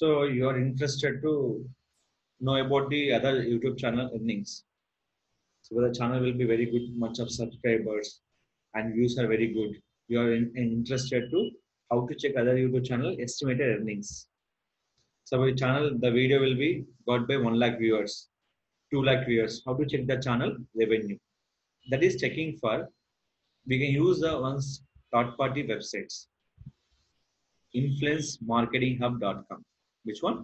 So you are interested to know about the other YouTube channel earnings. So the channel will be very good, much of subscribers and views are very good. You are interested to how to check other YouTube channel estimated earnings. So by channel, the video will be got by 1 lakh viewers, 2 lakh viewers. How to check the channel revenue? That is checking for. We can use the one's third-party websites. InfluenceMarketingHub.com. Which one?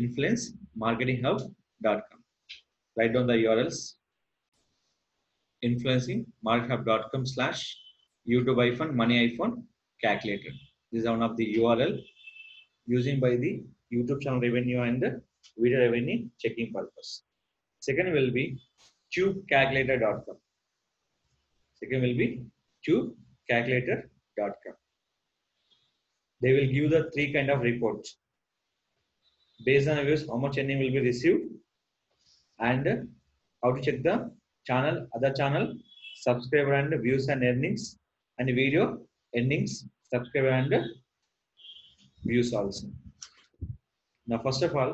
InfluenceMarketingHub.com. Write down the URLs. InfluencingMarketingHub.com/YouTube-money-calculator. This is one of the URL using by the YouTube channel revenue and the video revenue checking purpose. Second will be TubeCalculator.com. Second will be TubeCalculator.com. They will give the 3 kind of reports. Based on views, how much earning will be received, and how to check the channel, other channel, subscriber and views and earnings, and video earnings, subscriber and views also. Now, first of all,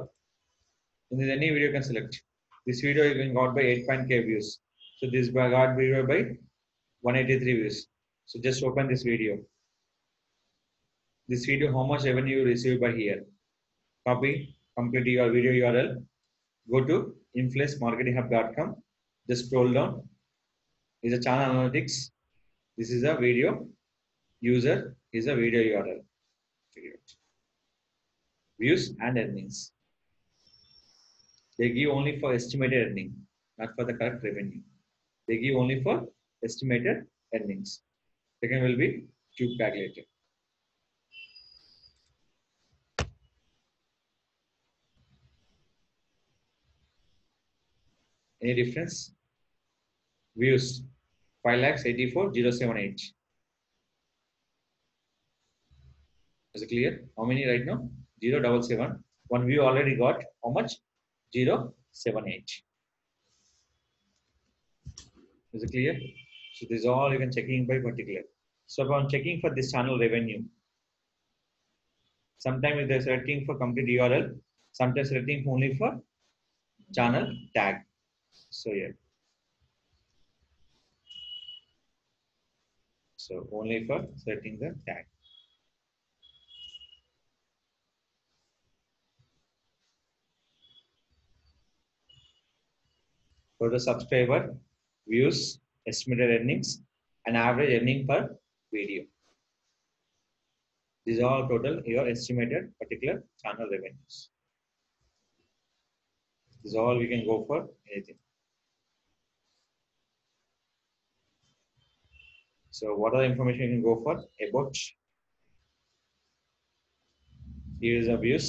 in this any video you can select. This video is being got by 8.k views. So this got video by 183 views. So just open this video. This video, how much revenue you receive by here. Copy, complete your video URL. Go to InfluenceMarketingHub.com. Just scroll down. Is a channel analytics. This is a video. User is a video URL. Views and earnings. They give only for estimated earning, not for the correct revenue. They give only for estimated earnings. Second will be TubeCalculator. Any difference? Views 5,84,078. Is it clear? How many right now? 077. One view already got how much? 078. Is it clear? So this is all you can checking by particular. So upon checking for this channel revenue, sometimes they are selecting for complete URL, sometimes selecting only for channel tag. So yeah. So only for selecting the tag. For the subscriber, views, estimated earnings, and average earning per video. These are all total your estimated particular channel revenues. This is all we can go for anything. So what are the information you can go for? About. Here is the views.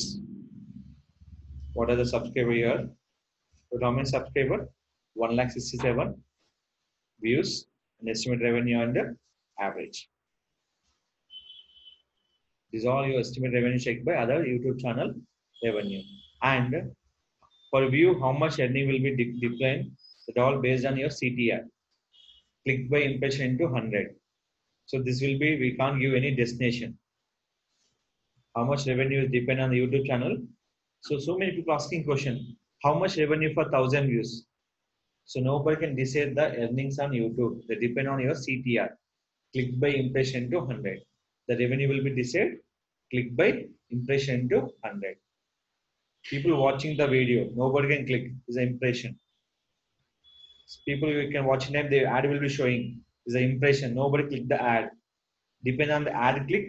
What are the subscriber here? So how many subscriber? 1,67,000 views and estimated revenue under average. These are all your estimated revenue checked by other YouTube channel revenue. And for view, how much earning will be declined? That all based on your CTR. Click by impression into 100. So this will be, we can't give any destination. How much revenue is depend on the YouTube channel? So many people asking question. How much revenue for 1,000 views? So nobody can decide the earnings on YouTube. They depend on your CTR. Click by impression to 100. The revenue will be decided. Click by impression to 100. People watching the video, nobody can click. It's an impression. People you can watch them, the ad will be showing. It's an impression. Nobody click the ad. Depend on the ad click,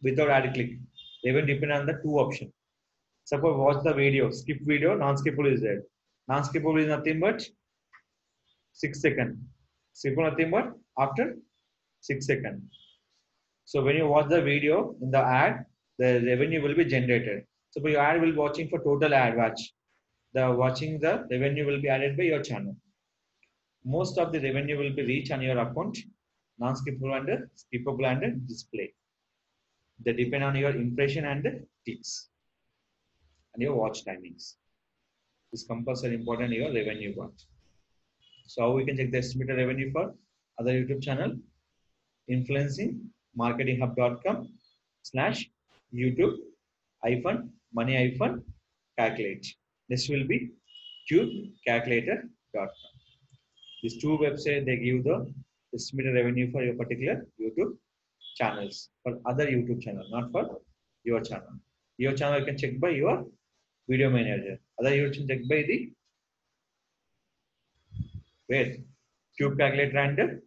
without ad click. They will depend on the two options. Suppose watch the video, skip video, non-skippable is there. Non-skippable is nothing but 6 seconds. Skippable nothing but after 6 seconds. So when you watch the video in the ad, the revenue will be generated. So by your ad will be watching for total ad watch. The watching the revenue will be added by your channel. Most of the revenue will be reached on your account, non-skippable and skippable and display. They depend on your impression and the clicks. And your watch timings. This compass are important your revenue got. So how we can check the estimated revenue for other YouTube channel? InfluencingMarketingHub.com/YouTube money-calculate. This will be TubeCalculator.com. These two websites, they give the estimated revenue for your particular YouTube channels, for other YouTube channel, not for your channel. Your channel you can check by your video manager. Other you can check by the TubeCalculator and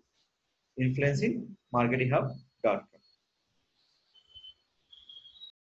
InfluenceMarketingHub.com.